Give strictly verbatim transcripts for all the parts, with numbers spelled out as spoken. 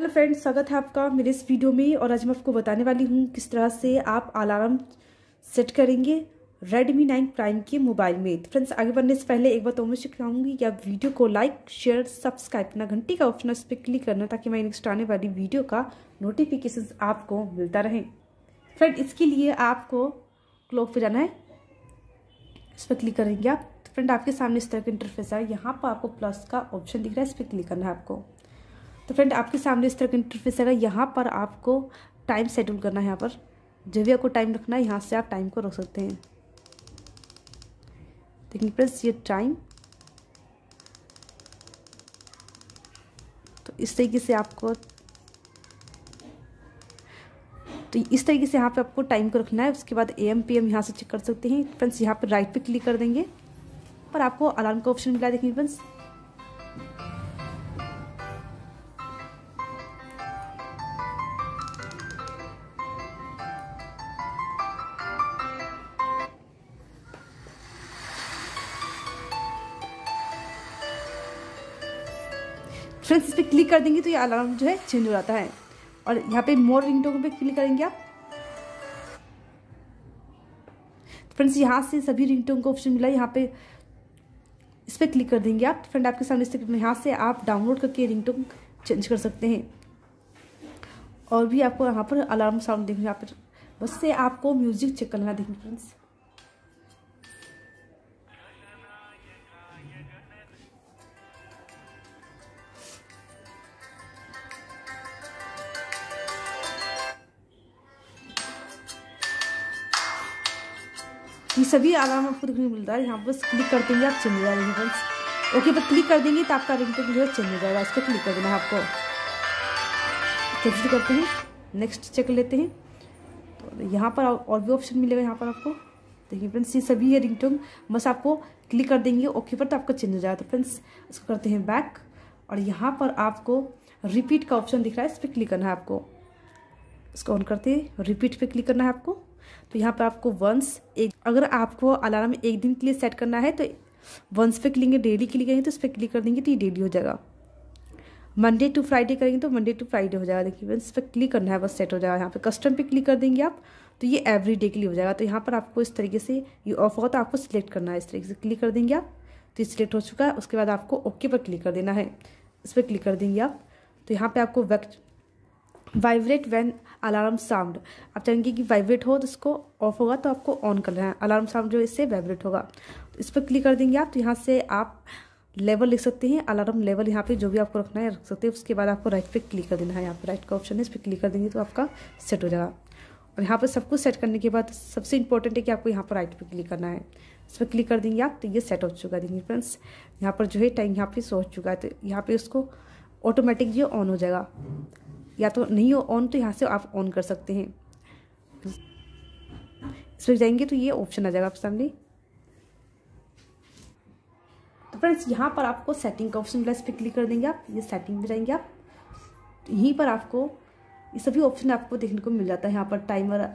Hello friends, स्वागत है आपका मेरे इस वीडियो में। और आज मैं आपको बताने वाली हूँ किस तरह से आप अलार्म सेट करेंगे रेडमी नाइन प्राइम के मोबाइल में। तो फ्रेंड्स, आगे बढ़ने से पहले एक बात तो मैं सिखाऊंगी कि आप वीडियो को लाइक, शेयर, सब्सक्राइब करना, घंटी का ऑप्शन उस पर क्लिक करना ताकि मैं नेक्स्ट आने वाली वीडियो का नोटिफिकेशन आपको मिलता रहे। फ्रेंड, इसके लिए आपको क्लॉक पर जाना है, इस पर क्लिक करेंगे आप। तो फ्रेंड, आपके सामने इस तरह का इंटरफेस है, यहाँ पर आपको प्लस का ऑप्शन दिख रहा है, इस पर क्लिक करना है आपको। तो फ्रेंड, आपके सामने इस तरह का इंटरफेस आएगा, यहाँ पर आपको टाइम शेड्यूल करना है। यहाँ पर जब भी आपको टाइम रखना है, यहाँ से आप टाइम को रख सकते हैं। देखिए फ्रेंड्स, ये टाइम तो इस तरीके से आपको तो इस तरीके से यहाँ पे आपको टाइम को रखना है। उसके बाद एम पी एम यहाँ से चेक कर सकते हैं। फ्रेंड्स, यहाँ पर राइट पे क्लिक कर देंगे पर आपको अलार्म का ऑप्शन मिला। देखिए फ्रेंड्स, फ्रेंड्स इस पर क्लिक कर देंगे तो ये अलार्म जो है चेंज हो जाता है। और यहाँ पे मोर रिंगटोन पे क्लिक करेंगे आप। फ्रेंड्स, यहाँ से सभी रिंगटोन का ऑप्शन मिला, यहाँ पे इस पर क्लिक कर देंगे आप। फ्रेंड, आपके सामने इस यहाँ से आप डाउनलोड करके रिंगटोन चेंज कर सकते हैं। और भी आपको यहाँ पर अलार्म साउंड देखना, यहाँ पर बस से आपको म्यूजिक चेक करना देखें। फ्रेंड्स, ये सभी आराम आपको देखने को मिलता है। यहाँ बस क्लिक कर देंगे आप, चेंज हो जाएंगे। फ्रेंड्स, ओके पर क्लिक कर देंगे तो आपका रिंगटोन जो है चेंज हो जाएगा। इस पर क्लिक कर देना है आपको। कैंसिल करते हैं, नेक्स्ट चेक लेते हैं। तो यहाँ पर और भी ऑप्शन मिलेगा। यहाँ पर आपको देखिए फ्रेंड्स, ये सभी ये रिंगटोन बस आपको क्लिक कर देंगे ओके पर, तो आपका चेंज हो जाएगा। तो फ्रेंड्स, इसको करते हैं बैक। और यहाँ पर आपको रिपीट का ऑप्शन दिख रहा है, इस पर क्लिक करना है आपको। इसको ऑन करते हैं, रिपीट पे क्लिक करना है आपको। तो यहाँ पर आपको वंस एक अगर आपको अलार्म एक दिन के लिए सेट करना है तो वंस पे क्लिक करेंगे, डेली क्लिक करेंगे तो इस पर क्लिक कर देंगे तो ये डेली हो जाएगा। मंडे टू फ्राइडे करेंगे तो मंडे टू फ्राइडे हो जाएगा। देखिए फ्रेंड्स, इस पर क्लिक करना है बस, सेट हो जाएगा। यहाँ पे कस्टम पे क्लिक कर देंगे आप तो ये एवरी डे के लिए हो जाएगा। तो यहाँ पर आपको इस तरीके से ये ऑफ होगा तो आपको सिलेक्ट करना है, इस तरीके से क्लिक कर देंगे आप। तो ये सिलेक्ट हो चुका है। उसके बाद आपको ओके पर क्लिक कर देना है, इस पर क्लिक कर देंगे आप। तो यहाँ पर आपको वक्त वाइब्रेट व्हेन अलार्म साउंड आप चाहेंगे कि वाइब्रेट हो तो इसको ऑफ होगा तो आपको ऑन करना है। अलार्म साउंड जो इससे वाइब्रेट होगा तो इस पर क्लिक कर देंगे आप। तो यहाँ से आप लेवल लिख सकते हैं, अलार्म लेवल यहाँ पे जो भी आपको रखना है रख सकते हैं। उसके बाद आपको राइट पे क्लिक कर देना है, यहाँ पर राइट का ऑप्शन है, इस पर क्लिक कर देंगे तो आपका सेट हो जाएगा। और यहाँ पर सब कुछ सेट करने के बाद सबसे इंपॉर्टेंट है कि आपको यहाँ पर राइट पर क्लिक करना है, इस पर क्लिक कर देंगे आप। तो ये सेट हो चुका है। देखिए फ्रेंड्स, यहाँ पर जो है टाइम यहाँ पर शो हो चुका है। तो यहाँ पर उसको ऑटोमेटिक ये ऑन हो जाएगा, या तो नहीं हो ऑन तो यहाँ से आप ऑन कर सकते हैं। इस पर जाएंगे तो ये ऑप्शन आ जाएगा आपके सामने। तो फ्रेंड्स, यहाँ पर आपको सेटिंग का ऑप्शन मिला, इस पर क्लिक कर देंगे आप। ये सेटिंग में जाएंगे आप, तो यहीं पर आपको ये सभी ऑप्शन आपको देखने को मिल जाता है। यहाँ पर timer,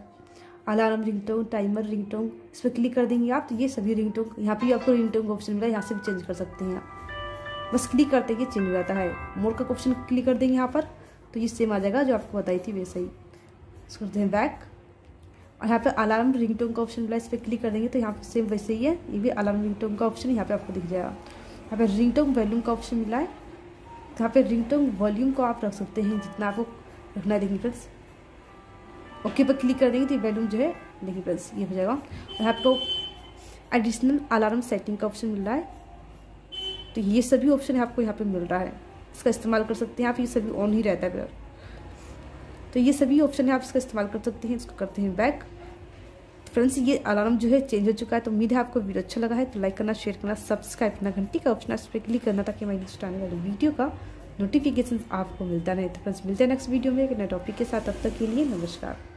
alarm ringtone, timer ringtone, इस पर क्लिक कर देंगे आप। तो ये सभी रिंगटोन यहाँ पर आपको रिंगटोन का ऑप्शन मिला, यहाँ से भी चेंज कर सकते हैं आप। बस क्लिक करते ही चेंज हो जाता है। मोर का ऑप्शन क्लिक कर देंगे यहाँ पर तो ये सेम आ जाएगा जो आपको बताई थी वैसे ही। इसको करते हैं बैक। और यहाँ पे अलार्म रिंगटोन का ऑप्शन मिला, इस पर क्लिक कर देंगे तो यहाँ पे सेम वैसे ही है। ये भी अलार्म रिंगटोन का ऑप्शन यहाँ पे आपको दिख जाएगा। यहाँ पे रिंगटोन वॉल्यूम का ऑप्शन मिला है, तो यहाँ पे रिंगटोन वॉल्यूम को आप रख सकते हैं जितना आपको रखना है। देखिए फ्रेंड्स, ओके पर क्लिक कर देंगे तो वॉल्यूम जो है देखिए फ्रेंड्स ये हो जाएगा। और यहाँ आपको एडिशनल अलार्म सेटिंग का ऑप्शन मिल रहा है, तो ये सभी ऑप्शन आपको यहाँ पर मिल रहा है, इसका इस्तेमाल कर सकते हैं आप। ये सभी ऑन ही रहता है कलर, तो ये सभी ऑप्शन है, आप इसका इस्तेमाल कर सकते हैं। इसको करते हैं बैक। फ्रेंड्स, ये अलार्म जो है चेंज हो चुका है। तो उम्मीद है आपको वीडियो अच्छा लगा है, तो लाइक करना, शेयर करना, सब्सक्राइब करना, घंटी का ऑप्शन उस पर क्लिक करना ताकि मैं नेक्स्ट आने वाली वीडियो का नोटिफिकेशन आपको मिलता रहे। तो फ्रेंड्स, मिलते हैं नेक्स्ट वीडियो में एक नए टॉपिक के साथ। अब तक के लिए नमस्कार।